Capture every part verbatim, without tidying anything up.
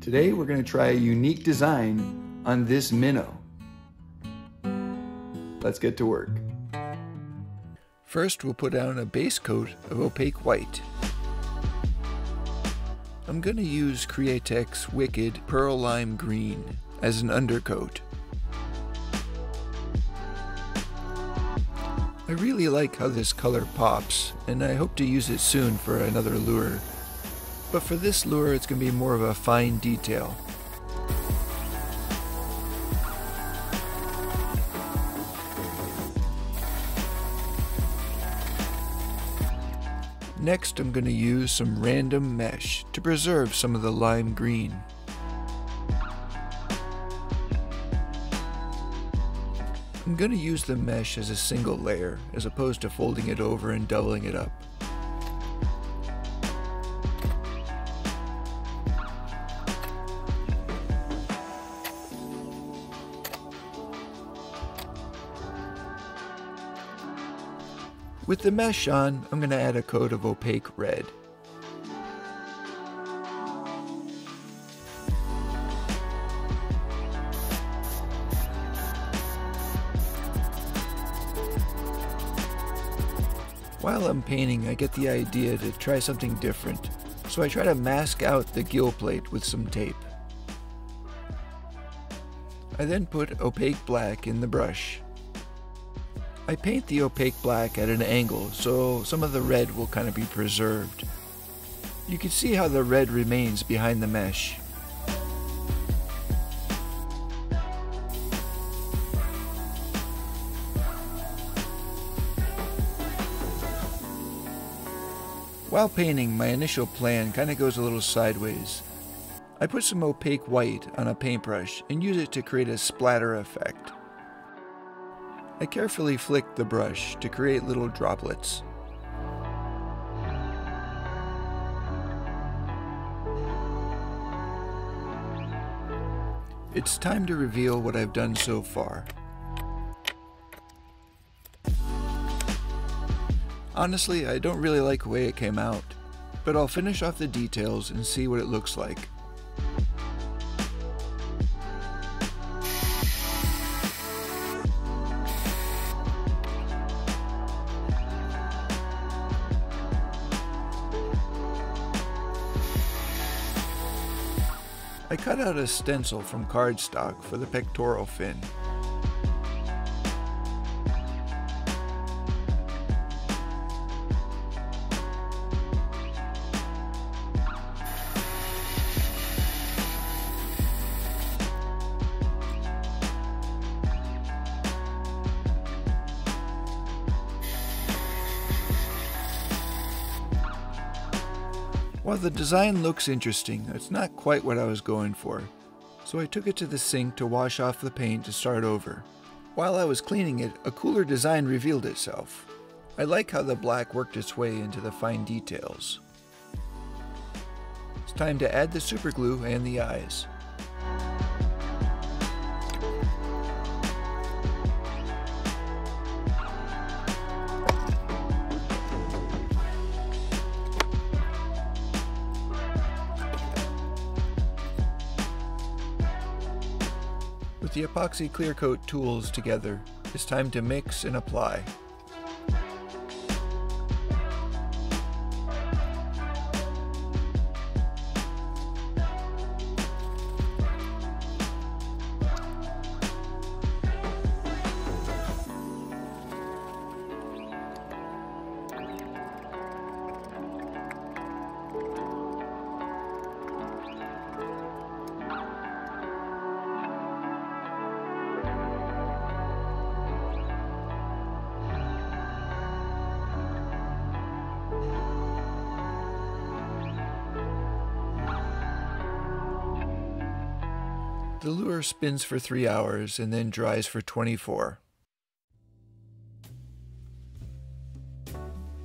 Today we're going to try a unique design on this minnow. Let's get to work. First, we'll put down a base coat of opaque white. I'm going to use Createx Wicked Pearl Lime Green as an undercoat. I really like how this color pops, and I hope to use it soon for another lure. But for this lure, it's going to be more of a fine detail. Next, I'm going to use some random mesh to preserve some of the lime green. I'm going to use the mesh as a single layer, as opposed to folding it over and doubling it up. With the mesh on, I'm going to add a coat of opaque red. While I'm painting, I get the idea to try something different, so I try to mask out the gill plate with some tape. I then put opaque black in the brush. I paint the opaque black at an angle, so some of the red will kind of be preserved. You can see how the red remains behind the mesh. While painting, my initial plan kind of goes a little sideways. I put some opaque white on a paintbrush and use it to create a splatter effect. I carefully flick the brush to create little droplets. It's time to reveal what I've done so far. Honestly, I don't really like the way it came out, but I'll finish off the details and see what it looks like. I cut out a stencil from cardstock for the pectoral fin. While the design looks interesting, it's not quite what I was going for, so I took it to the sink to wash off the paint to start over. While I was cleaning it, a cooler design revealed itself. I like how the black worked its way into the fine details. It's time to add the super glue and the eyes. With the epoxy clear coat tools together, it's time to mix and apply. The lure spins for three hours and then dries for twenty-four.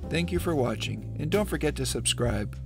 Thank you for watching, and don't forget to subscribe.